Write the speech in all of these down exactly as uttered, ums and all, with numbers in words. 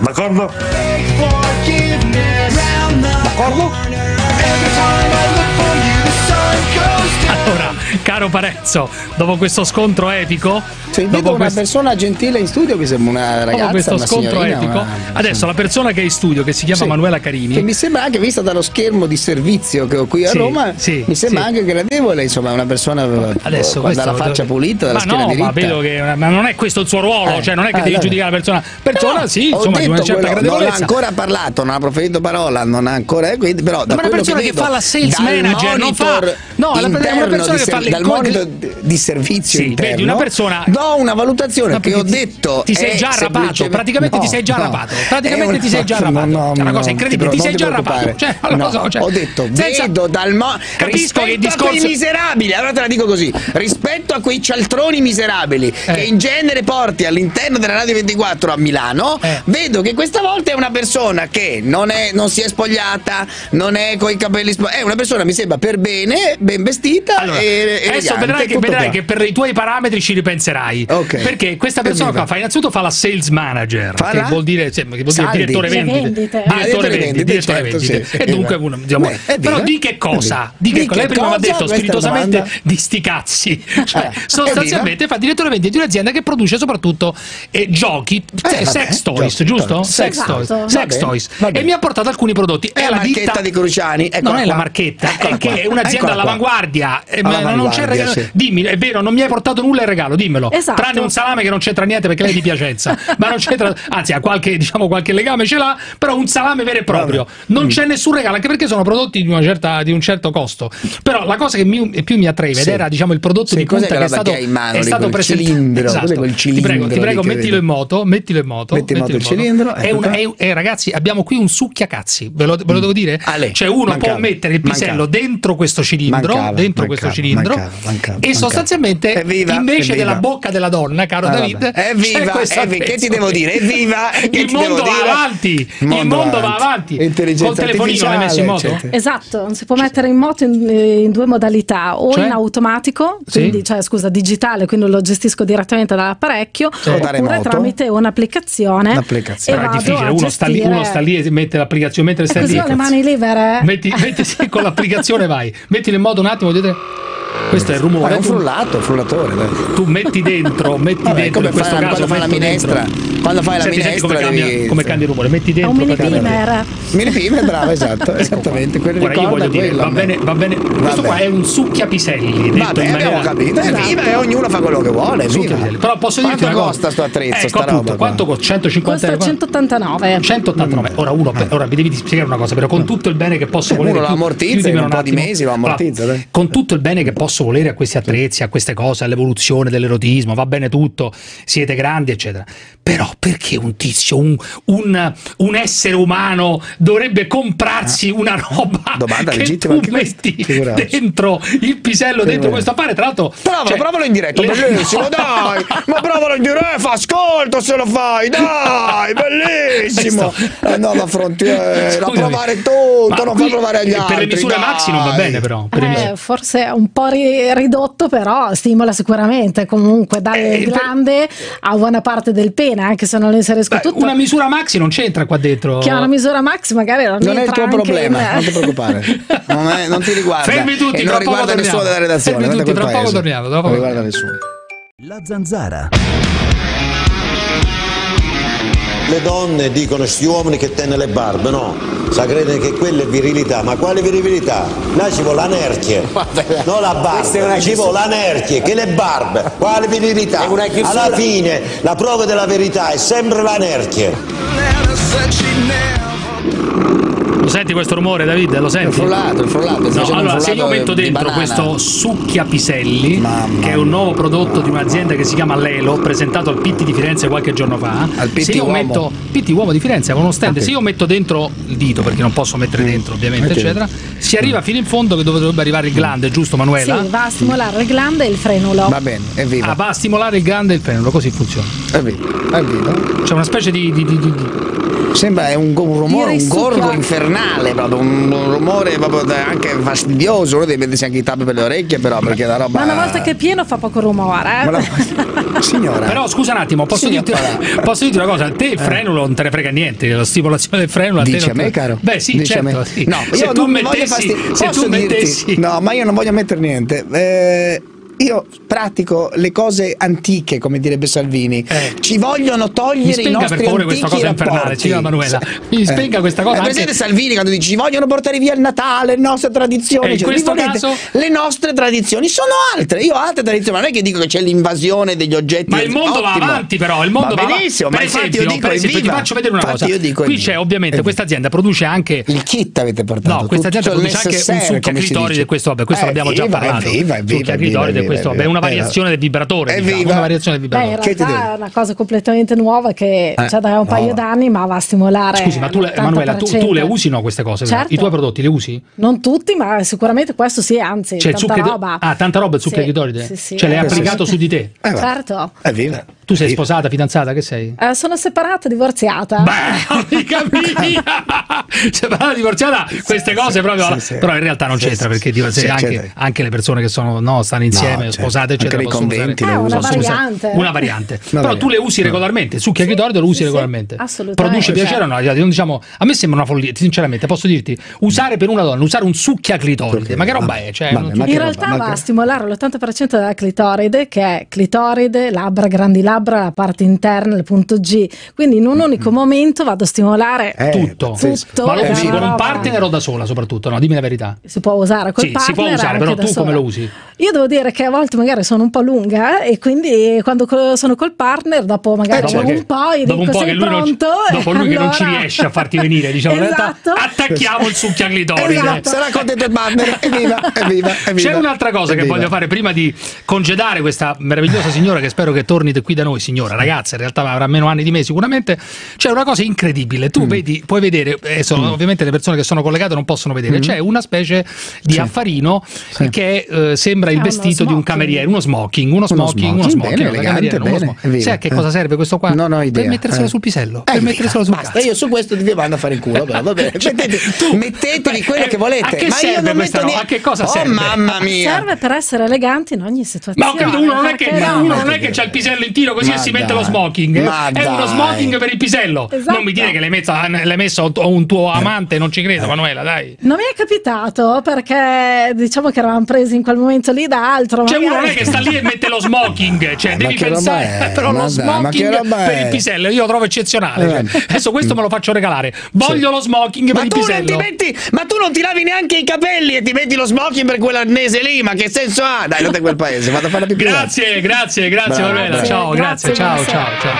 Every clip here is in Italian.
D'accordo? D'accordo? Allora, caro Parenzo, dopo questo scontro epico, se vedo dopo una quest... persona gentile in studio che sembra una ragazza, dopo questo una scontro epico, una... adesso la persona che è in studio, che si chiama sì, Manuela Carini, che mi sembra anche, vista dallo schermo di servizio che ho qui a sì, Roma, sì, mi sembra sì, anche gradevole, insomma, una persona adesso con la faccia pulita, dalla schiena no, diritta. Ma vedo che ma non è questo il suo ruolo, eh, cioè non è che eh, devi allora giudicare la persona. Persona no, sì, insomma, di una certa quello, gradevolezza. Non ha ancora parlato, non ha proferito parola, non ha ancora eh, quindi, però da ma una persona che, vedo, che fa la sales manager, non fa no, la persona che fa dal monitor di servizio interno, una persona do una valutazione no, che ho ti, detto ti sei già rapato, praticamente no, ti sei già no, rapato praticamente una, ti sei già no, rapato no, è una cosa incredibile, ti, ti sei ti già rapato cioè, allora, no, so, cioè, ho detto senza, vedo dal mo capisco che il discorso miserabili, allora te la dico così, rispetto a quei cialtroni miserabili eh. che in genere porti all'interno della Radio ventiquattro a Milano eh. vedo che questa volta è una persona che non è non si è spogliata, non è coi capelli spogliati, è una persona mi sembra per bene, ben vestita allora, e, e adesso vedrai, che, vedrai che per i tuoi parametri ci ripenserai. Okay. Perché questa persona qua fa innanzitutto fa la sales manager, Farà? che vuol dire, che vuol dire direttore vendite, ah, direttore vendite, direttore certo, vendite. Sì, sì, e dunque uno, diciamo, beh, però di che cosa? Di che di cosa? Lei prima ha detto spiritosamente di sti cazzi, cioè, eh, sostanzialmente fa direttore vendite di un'azienda che produce soprattutto eh, giochi, eh, sex vabbè, toys, giusto? Sex toys, esatto, sex toys. E mi ha portato alcuni prodotti. È, è la marchetta ditta, di Cruciani, non è la marchetta, è che è un'azienda all'avanguardia, non c'è regalo. Dimmi, è vero, non mi hai portato nulla in regalo, dimmelo. Esatto. Tranne un salame che non c'entra niente perché lei è di Piacenza, ma non c'entra, anzi ha qualche, diciamo, qualche legame ce l'ha, però un salame vero e proprio, non mm. c'è nessun regalo, anche perché sono prodotti di, una certa, di un certo costo. Però la cosa che mi, più mi attraeva sì, ed era diciamo il prodotto sì, di punta che è stato, che mano, è stato presentato, esatto. Ti prego, ti prego mettilo in moto, mettilo in moto, metti mettilo in moto il cilindro. È un, è, è, ragazzi, abbiamo qui un succhiacazzi, ve lo, ve lo devo dire? Ale, cioè uno mancava, può mettere il pisello mancava, dentro questo cilindro, mancava, dentro mancava, questo cilindro mancava, mancava, e sostanzialmente invece della bocca della donna, caro ah, David, evviva, evviva, che ti devo dire, evviva, che il mondo va dire? avanti, il mondo, il mondo va avanti, col telefonino l'hai messo in moto? Eccetera. Esatto, si può mettere in moto in, in due modalità, o cioè? in automatico, quindi, sì? cioè scusa, digitale, quindi lo gestisco direttamente dall'apparecchio, sì, oppure tramite un'applicazione. Un'applicazione. È difficile, uno sta, lì, uno sta lì e mette l'applicazione, mentre stai lì, le mani libere. Metti, metti sì, con l'applicazione vai, mettilo in modo un attimo, vedete? Questo è il rumore. È un frullato, un frullatore. Dai. Tu metti dentro, metti vabbè, dentro in questo fa, caso. Quando fai la minestra, dentro. quando fai la Senti, minestra, come cambia, devi... come cambia il rumore? Metti dentro. Un minipimer. Minipimer, bravo, esatto, esattamente. Ora io voglio dire, va bene, va bene. Va questo bene. qua è un succhiapiselli. Va bene, abbiamo capito. È viva e ognuno fa quello che vuole. Però posso dirti una cosa. Quanto costa sto attrezzo? Sta roba. Quanto costa? centocinquanta euro. centottantanove. centottantanove. Ora uno, ora mi devi spiegare una cosa, però con tutto il bene che posso volere. Uno lo ammortizza in un po' di mesi, lo ammortizza. Con tutto il bene che posso Posso volere a questi attrezzi, a queste cose, all'evoluzione dell'erotismo, va bene tutto, siete grandi, eccetera. Però perché un tizio, un, un, un essere umano dovrebbe comprarsi una roba Domanda che tu metti dentro il pisello, che dentro questo affare? Tra l'altro, cioè, provalo in diretta, le... bellissimo, dai! Ma provalo in diretta, ascolto se lo fai, dai, bellissimo! Eh no, la frontiera, a provare tutto, non fa provare agli altri. Per le misure maxi non va bene, però. Per eh, misure... Forse è un po' ridotto, però stimola sicuramente, comunque dalle eh, glande per... a buona parte del pene, anche se non le inserisco tutto. Una misura maxi non c'entra qua dentro, che una misura maxi magari non, non è il tuo problema in... non ti preoccupare, non, è, non ti riguarda, fermi tutti, e non riguarda nessuno della redazione, fermi tutti, tra poco torniamo, non riguarda nessuno. La Zanzara. Le donne dicono sti uomini che tengono le barbe, no? Sa crede che quella è virilità, ma quale virilità? Là ci vuole la nerchia, non la barba, ci vuole la nerchia, che le barbe, quale virilità? Alla fine la prova della verità è sempre la nerchia. Lo senti questo rumore, David? Lo senti? Il frullato, il frullato. No, allora, frullato se io metto dentro questo succhiapiselli, Mamma che è un nuovo prodotto di un'azienda che si chiama Lelo, presentato al Pitti di Firenze qualche giorno fa, al Pitti, se io uomo. metto Pitti Uomo di Firenze, con uno stand, okay. se io metto dentro il dito, perché non posso mettere dentro ovviamente, okay. eccetera, si arriva fino in fondo che dove dovrebbe arrivare il glande, giusto Manuela? Sì, va a stimolare il glande e il frenulo. Va bene, è vivo. Ah, va a stimolare il glande e il frenulo, così funziona. È vivo, è vivo. C'è una specie di... di, di, di Sembra un, un rumore, un gorgo infernale, proprio, un, un rumore proprio anche fastidioso. Uno deve mettersi anche i tappi per le orecchie, però, perché la roba. Ma una volta che è pieno fa poco rumore, eh? La... Signora. Però scusa un attimo, posso, dirti, posso dirti una cosa? A te il frenulo non te ne frega niente, la stimolazione del frenulo a te. Dici a me, caro? Beh, sì, dici certo. Sì. No, se io tu non mettessi, fastid... se posso tu mettessi. Dirti? No, ma io non voglio mettere niente. Eh... Io pratico le cose antiche, come direbbe Salvini. Eh. Ci vogliono togliere i nostri per favore questa cosa rapporti. Infernale, ci Manuela. Mi spenga eh. questa cosa. Ma eh, presente Salvini quando dice ci vogliono portare via il Natale, le nostre tradizioni. Eh, cioè, in questo caso... Le nostre tradizioni sono altre. Io ho altre tradizioni, ma non è che dico che c'è l'invasione degli oggetti. Ma il mondo ottimo. Va avanti, però. Il mondo va, va benissimo. Va... Per ma esempio, io dico, per esempio ti faccio vedere una infatti cosa. Io dico qui c'è ovviamente questa azienda produce anche il kit avete portato. No, questa azienda produce anche un succhia clitoride. Questo l'abbiamo già parlato. Succhia clitoride. Questo, beh, è una variazione del vibratore. È diciamo, una variazione del vibratore. Beh, in realtà è una cosa completamente nuova che eh, c'è da un paio no. d'anni, ma va a stimolare. Scusi, ma tu, le, Manuela, tu, tu le usi no queste cose? Certo. I tuoi prodotti le usi? Non tutti, ma sicuramente questo sì, anzi, cioè, tanta roba. Ah, tanta roba zucchero di doride? Sì, sì, cioè, l'hai applicato sì. su di te? Eh, certo. Evviva. Tu sei sposata, fidanzata, che sei? Eh, sono separata, divorziata. Beh, amica mia! Separata, divorziata, queste sì, cose sì, proprio... Sì, sì. Però in realtà non sì, c'entra, sì, perché sì, anche, anche le persone che sono, no, stanno insieme, no, sposate, eccetera, possono conventi, usare... Eh, una, possono variante. Usare una variante. Una Però variante. tu le usi regolarmente, succhia sì, clitoride lo usi sì, regolarmente. Sì, assolutamente. Produce piacere o no? Non diciamo, a me sembra una follia, sinceramente, posso dirti, usare per una donna, usare un succhia clitoride, ma che roba è? Cioè, vabbè, non... In realtà va a stimolare l'ottanta per cento della clitoride, che è clitoride, labbra, grandilata, la parte interna, il punto G, quindi in un unico momento vado a stimolare eh, tutto. tutto. Ma lo usi con un partner o da sola soprattutto? No, dimmi la verità. Si può usare col sì, partner, si può usare, però tu sola. Come lo usi? Io devo dire che a volte magari sono un po' lunga e quindi quando sono col partner dopo magari eh, dopo un po' e dico un po sei pronto non, dopo lui allora... che non ci riesce a farti venire diciamo esatto. attacchiamo il succhia clitoride. Esatto. Sarà contento il partner, evviva, evviva, evviva. C'è un'altra cosa evviva. che voglio fare prima di congedare questa meravigliosa signora che spero che torni qui da noi, signora, ragazza, in realtà avrà meno anni di me sicuramente, c'è una cosa incredibile, tu mm. vedi, puoi vedere, eh, sono, mm. ovviamente le persone che sono collegate non possono vedere, mm. c'è una specie di sì. affarino sì. che eh, sembra il vestito di un cameriere, uno smoking, uno smoking, uno smoking, uno smoking, uno smoking. Sai a che cosa serve questo qua? Non ho idea. Per metterselo eh. sul pisello, eh, per metterselo sul cazzo. Io su questo vi mando a fare in culo, però, vabbè. Cioè, mettete, tu, metteteli quello eh, che volete, che ma io non metto niente. A che cosa oh, serve? Mamma mia. Serve per essere eleganti in ogni situazione. Ma uno non è che uno non è che c'ha il pisello in tiro così ma e si mette dai. lo smoking ma è dai. uno smoking per il pisello esatto. non mi dire che l'hai messa, l'hai messa un tuo amante, non ci credo Manuela, dai, non mi è capitato perché diciamo che eravamo presi in quel momento lì da altro c'è uno non è che sta lì e mette lo smoking cioè ma devi pensare però ma lo smoking per il pisello io lo trovo eccezionale eh. adesso questo mm. me lo faccio regalare voglio sì. lo smoking ma per il pisello metti, ma tu non ti lavi neanche i capelli e ti metti lo smoking per quell'annese lì, ma che senso ha? Dai, non è quel paese, vado a fare la pipì. grazie grazie grazie Bravo. Manuela, ciao. Oh, grazie, grazie, ciao, ciao, ciao.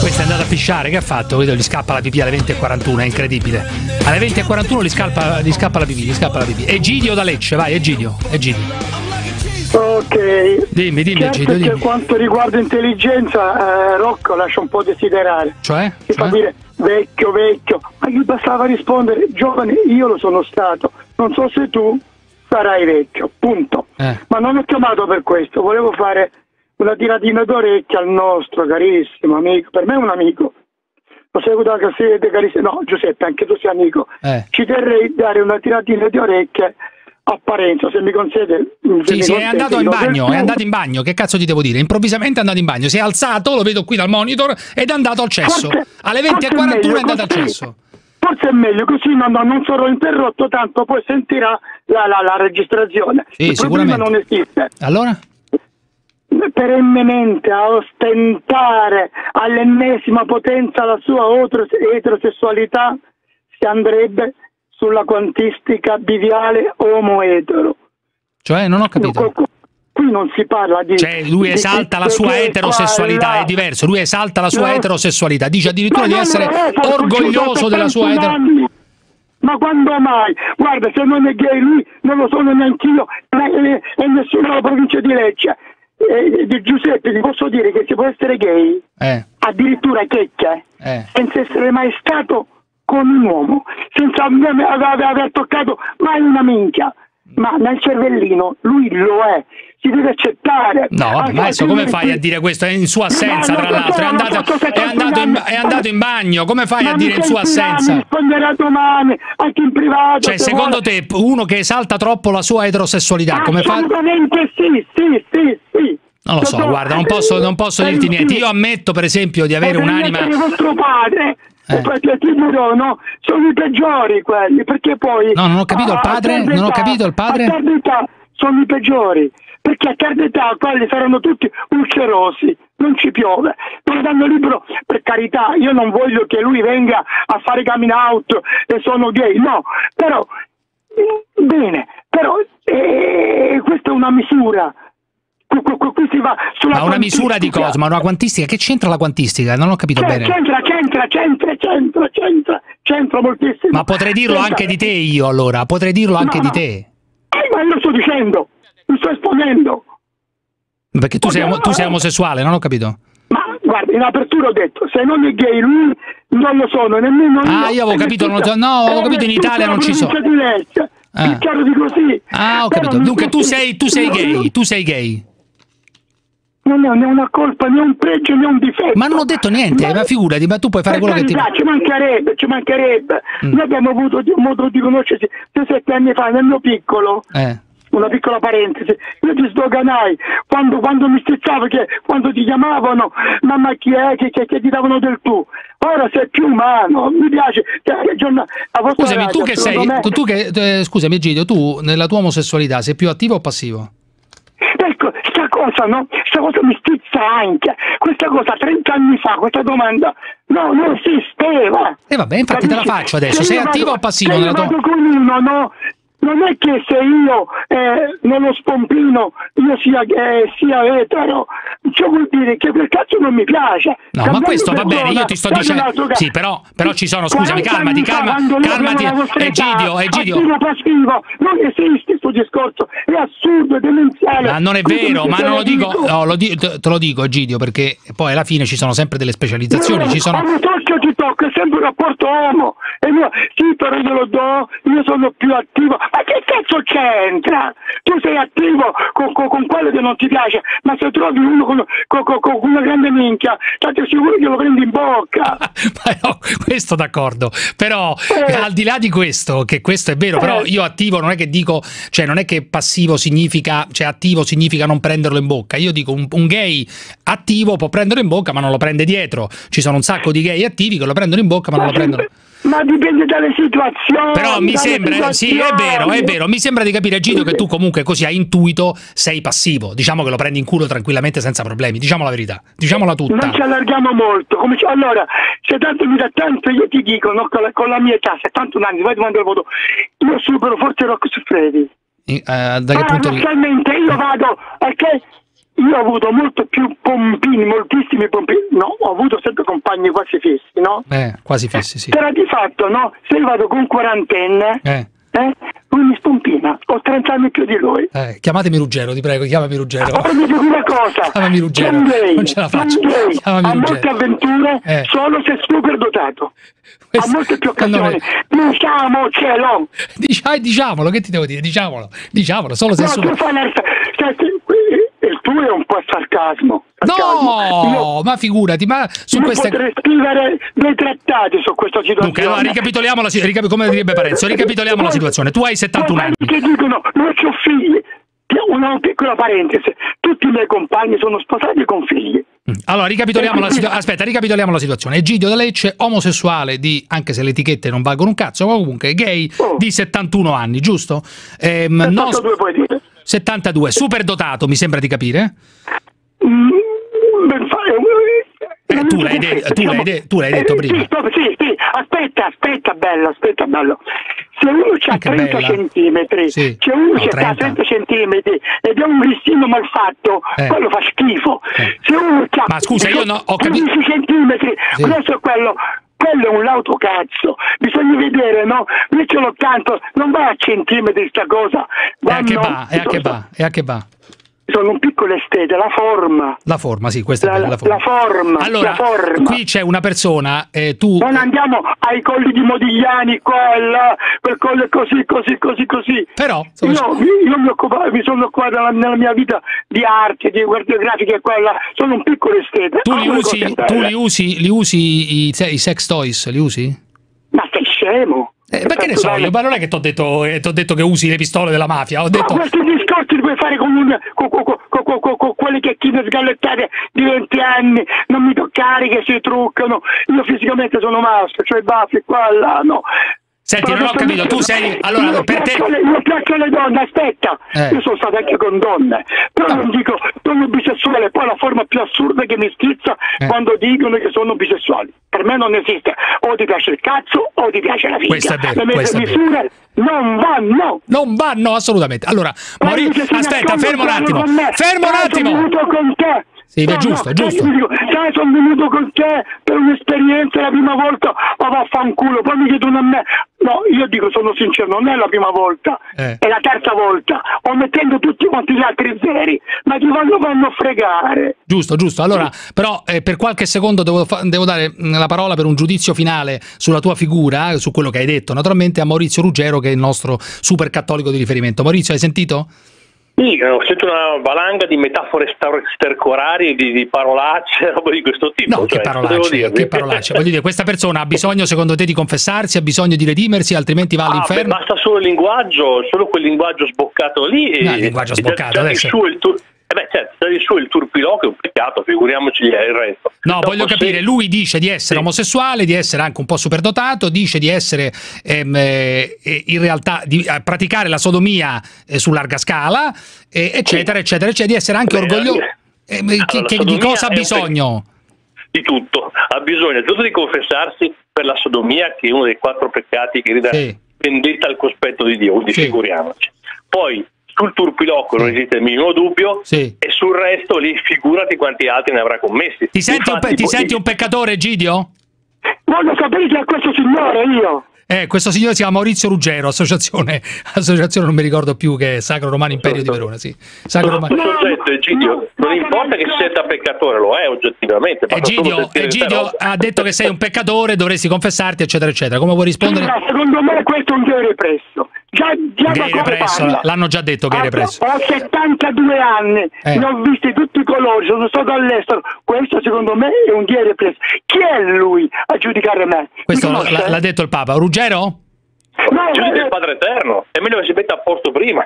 Questa è andata a pisciare, che ha fatto? Vedo, gli scappa la pipì alle venti e quarantuno, è incredibile. Alle venti e quarantuno gli scappa, gli scappa la pipì, gli scappa la pipì. Egidio da Lecce, vai, Egidio, Egidio. Ok, dimmi, dimmi, certo Egidio, dimmi. Per quanto riguarda intelligenza, eh, Rocco lascia un po' desiderare. Cioè? Ti cioè? fa dire vecchio, vecchio, ma gli bastava rispondere giovane, io lo sono stato, non so se tu sarai vecchio, punto. Eh. Ma non ho chiamato per questo, volevo fare una tiratina d'orecchia al nostro carissimo amico, per me è un amico, lo seguo da Cassette, carissimo, no Giuseppe, anche tu sei amico, eh. ci terrei dare una tiratina di orecchie a Parenzo, se mi consente. Se sì, mi sì, consente, è andato in bagno, è andato in bagno, che cazzo ti devo dire? Improvvisamente è andato in bagno, si è alzato, lo vedo qui dal monitor, ed è andato al cesso. Forse, alle venti e quarantuno è, è andato al cesso. Forse è meglio, così non, non sarò interrotto, tanto poi sentirà la, la, la registrazione. Sì, il problema non esiste. Allora? Perennemente a ostentare all'ennesima potenza la sua eterosessualità si andrebbe sulla quantistica biviale omoetero. Cioè, non ho capito. Qui non si parla di... Cioè, lui esalta la sua eterosessualità, è diverso. Lui esalta la sua no. eterosessualità, dice addirittura di essere orgoglioso della sua eterosessualità. Ma quando mai? Guarda, se non è gay lui, non lo sono neanche io, e nessuno della provincia di Lecce. Eh, di Giuseppe ti posso dire che si può essere gay, eh. addirittura checche, eh. senza essere mai stato... con un uomo senza aver toccato mai una minchia, ma nel cervellino lui lo è, si deve accettare. No, vabbè, ma adesso come fai a dire questo? È in sua assenza, no, tra l'altro, è andato, è, andato in, è andato in bagno, come fai a dire in sua assenza? Risponderà domani, anche in privato. Cioè, se secondo vuole. te, uno che esalta troppo la sua eterosessualità, come fa? Assolutamente sì, sì, sì, sì. Non lo so, Dottor, guarda, non posso, non posso dirti niente. Io ammetto, per esempio, di avere un'anima... Per vostro padre, eh. perché ti dirò, no, sono i peggiori quelli, perché poi... No, non ho capito il padre, età, non ho capito il padre... A tarda età sono i peggiori, perché a tarda età quelli saranno tutti ulcerosi, non ci piove. Per danno libero, per carità, io non voglio che lui venga a fare coming out e sono gay, no, però... Bene, però eh, questa è una misura... Qui si va sulla ma una misura di cosa? Ma una quantistica? Che c'entra la quantistica? Non ho capito bene. C'entra, c'entra, c'entra, c'entra, c'entra, c'entra moltissimo. Ma potrei dirlo anche di te io, allora. Potrei dirlo anche di te. Ma io lo sto dicendo, lo sto esponendo. Perché tu sei, tu sei omosessuale, non ho capito. Ma guarda, in apertura ho detto, se non è gay lui, non lo sono, nemmeno io. Ah, io avevo capito, non lo so. No, avevo capito, in Italia non ci sono. Ah, ah, ho capito. Dunque tu sei, tu sei gay, tu sei gay. Non ho né una colpa, né un pregio, né un difetto. Ma non ho detto niente, ma, ma figurati, ma tu puoi fare quello carità, che ti... Ci mancherebbe, ci mancherebbe. Mm. Noi abbiamo avuto un modo di conoscersi sette anni fa, nel mio piccolo, eh. una piccola parentesi, io ti sdoganai, quando, quando mi strizzavo, che, quando ti chiamavano, mamma chi è, che, che, che ti davano del tu. Ora sei più umano, mi piace. Scusami, tu che sei, tu che, eh, scusami Egidio, tu nella tua omosessualità sei più attivo o passivo? Ecco, sta cosa, no? Sta cosa mi stizza anche. Questa cosa trent'anni fa, questa domanda, no, non esisteva. E eh vabbè, infatti Capisci? te la faccio adesso. Se sei attivo vado, o passivo? Nella tua... con uno, no? Non è che se io eh, nello spompino io sia, eh, sia etero, ciò vuol dire che per cazzo non mi piace. No, ma questo va bene, io ti sto dicendo. Sì, però, però ci sono, scusami, calmati, calma, calmati, Egidio, Egidio. Non esiste questo discorso, è assurdo, è demenziale. Ma non è vero, ma non lo dico, no, lo di te lo dico Egidio, perché poi alla fine ci sono sempre delle specializzazioni, no, ci sono... Ti tocca, è sempre un rapporto uomo e io, sì però glielo do, io sono più attivo, ma che cazzo c'entra? Tu sei attivo con, con, con quello che non ti piace, ma se trovi uno con, con, con, con una grande minchia, state sicuri che lo prendi in bocca. Ma no, questo d'accordo, però eh. al di là di questo, che questo è vero, eh. però io attivo non è che dico, cioè non è che passivo significa, cioè attivo significa non prenderlo in bocca, io dico un, un gay attivo può prenderlo in bocca ma non lo prende dietro, ci sono un sacco di gay attivi che lo prendono in bocca ma, ma non lo prendono. Ma dipende dalle situazioni. Però mi sembra, sì è vero, è vero, mi sembra di capire Egidio che tu comunque così a intuito sei passivo, diciamo che lo prendi in culo tranquillamente senza problemi, diciamo la verità, diciamola tutta. Non ci allarghiamo molto, come ci... allora se tanto mi dà tanto io ti dico, no, con, la, con la mia età, settantuno anni, vai domandare il voto, io supero forse Rocco Siffredi. Eh, da che punto di vista? Naturalmente io vado, ok? Io ho avuto molto più pompini, moltissimi pompini, no, ho avuto sempre compagni quasi fissi, no? Eh, quasi fissi, sì. Però di fatto, no, se io vado con quarantenne, eh. Eh, lui mi spompina, ho trent'anni più di lui. Eh, chiamatemi Ruggero, ti prego, chiamami Ruggero. Ah, mi dico una cosa, chiamami Ruggero, lei, non ce la faccio, lei, chiamami a Ruggero. A molte avventure, eh. solo se superdotato. A molte più occasioni, diciamocelo. Dici, diciamolo, che ti devo dire, diciamolo, diciamolo, solo se no, super... Tu è un po' sarcasmo. sarcasmo. No, io, ma figurati, ma su queste... potrei scrivere dei trattati su questa situazione. Dunque, allora, ricapitoliamo la situazione, come direbbe Parenzo, ricapitoliamo poi, la situazione. Tu hai settantuno anni. Che dicono, non ho figli. Una piccola parentesi, tutti i miei compagni sono sposati con figli. Allora, ricapitoliamo la situazione. Aspetta, ricapitoliamo la situazione. Egidio da Lecce, omosessuale di, anche se le etichette non valgono un cazzo, ma comunque gay, oh. di settantuno anni, giusto? Ehm, settantadue non... puoi dire. settantadue, superdotato, mi sembra di capire. Mm, eh, tu l'hai de diciamo, de detto eh, prima. Sì, stop, sì, sì, aspetta, aspetta, bello, aspetta, bello. Se uno c'ha trenta centimetri, sì. c'è uno che ha trenta centimetri ed è un listino mal fatto, eh. quello fa schifo. Eh. Se uno c'ha quindici centimetri, sì. adesso quello... Quello è un lautocazzo, bisogna vedere, no? Lì c'è l'ottanta, non va a centimetri sta cosa. Va e a che va, e a che va, e a che va. sono piccole stelle, la forma. La forma, sì, questa la, è la forma. La forma, allora, la forma. Qui c'è una persona, eh, tu... Non andiamo ai colli di Modigliani, qua e là, quel collo così, così, così, così. Però... Io, io mi, occupo, mi sono occupato nella, nella mia vita di arte, di guardie grafiche, qua e là, sono piccole stelle. Tu, li usi, tu li usi, li usi i, i sex toys, li usi? Ma sei scemo. Eh, perché ne so io? Ma non è che ti ho detto, eh, t'ho detto che usi le pistole della mafia, ho detto... Ma questi discorsi li puoi fare con, un, con, con, con, con, con, con quelli che ti sgallettate di venti anni, non mi toccare che si truccano, io fisicamente sono maschio, cioè i baffi qua e là, no... Senti, non ho capito, tu sei... Allora, io per te... Le, io piaccio alle donne, aspetta, eh. Io sono stato anche con donne, però ah. non dico, sono bisessuale, poi la forma più assurda che mi schizza eh. quando dicono che sono bisessuali. Per me non esiste, o ti piace il cazzo o ti piace la figa. Questa è vero, le questa è vero. Non vanno! Non vanno, assolutamente. Allora, Maurizio, aspetta, fermo un attimo, fermo un attimo! Sono venuto con te! Sì, no, è giusto, è giusto. Dico, sai, sono venuto con te per un'esperienza la prima volta, ma vaffanculo, poi mi chiedono a me. No, io dico, sono sincero, non è la prima volta, eh. è la terza volta, omettendo tutti quanti gli altri zeri, ma ti vanno, vanno a fregare. Giusto, giusto. Allora, però eh, per qualche secondo devo, devo dare la parola per un giudizio finale sulla tua figura, su quello che hai detto, naturalmente a Maurizio Ruggiero, che è il nostro super cattolico di riferimento. Maurizio, hai sentito? Sì, ho sentito una valanga di metafore stercorari, di, di parolacce, roba di questo tipo. No, cioè, che parolacce, che parolacce. Voglio dire, questa persona ha bisogno, secondo te, di confessarsi, ha bisogno di redimersi, altrimenti va all'inferno? Ah, basta solo il linguaggio, solo quel linguaggio sboccato lì. E, no, il linguaggio sboccato, e adesso... Eh beh, certo, stavi su il turpiloquio è un peccato, figuriamoci il resto. No, dopo voglio capire, sì. Lui dice di essere sì. omosessuale, di essere anche un po' superdotato, dice di essere ehm, eh, in realtà, di eh, praticare la sodomia eh, su larga scala, eh, eccetera, sì. eccetera, eccetera, di essere anche orgoglioso. Eh, allora, che, che, di cosa ha bisogno? Di tutto, ha bisogno giusto di confessarsi per la sodomia, che è uno dei quattro peccati che ridà sì. vendetta al cospetto di Dio, quindi sì. figuriamoci. Poi... Sul turpiloquio sì. non esiste il minimo dubbio, sì. e sul resto lì figurati quanti altri ne avrà commessi. Ti senti, Infatti, un, ti senti un peccatore, Egidio? Voglio sapere chi è questo signore, io. Eh, questo signore si chiama Maurizio Ruggiero, associazione, associazione non mi ricordo più che è Sacro Romano Imperio sì, di Verona, sì. Sacro Romano. No, soggetto, Egidio, non importa che si senta peccatore, lo è oggettivamente. Egidio, Egidio ha detto che sei un peccatore, dovresti confessarti, eccetera, eccetera. Come vuoi rispondere? Sì, secondo me questo è un gay represso. Già, già gay represso, l'hanno già detto gay represso. Ho settantadue anni, eh. ne ho visti tutti i colori, sono stato all'estero. Questo secondo me è un gay represso. Chi è lui a giudicare me? Questo l'ha detto il Papa. Ruggero Ruggero? No, giudice del Padre Eterno, è meglio che si metta a posto prima.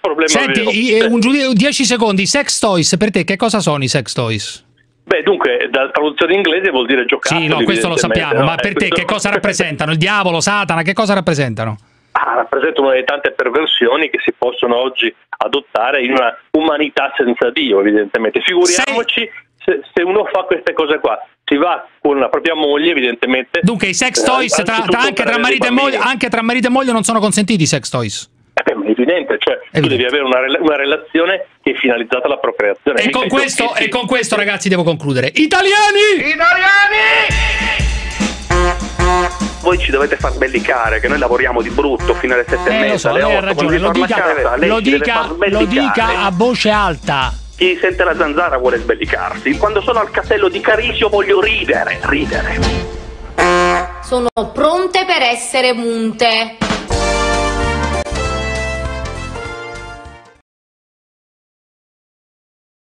Problema. Senti, vero. Un giudizio, dieci secondi, sex toys, per te che cosa sono i sex toys? Beh, dunque, dalla traduzione inglese vuol dire giocattoli. Sì, no, questo lo sappiamo, no? Ma eh, per te questo... che cosa rappresentano? Il diavolo, Satana, che cosa rappresentano? Ah, rappresentano una delle tante perversioni che si possono oggi adottare in una umanità senza Dio, evidentemente. Figuriamoci... Sei... Se uno fa queste cose qua, si va con la propria moglie, evidentemente. Dunque, i sex toys, eh, tra, tra, anche, tra marito e moglie, anche tra marito e moglie, non sono consentiti i sex toys. Eh, ma è evidente, cioè è tu evidente. Devi avere una, rela una relazione che è finalizzata alla procreazione. E, con questo, e con questo, ragazzi, devo concludere. Italiani! Italiani! Voi ci dovete far bellicare, che noi lavoriamo di brutto fino alle sette eh, e mezza, alle otto, ragione, lo, dica, casa, lo, dica, lo dica a voce alta. Chi sente La Zanzara vuole sbellicarsi. Quando sono al castello di Carisio voglio ridere, ridere. Sono pronte per essere munte.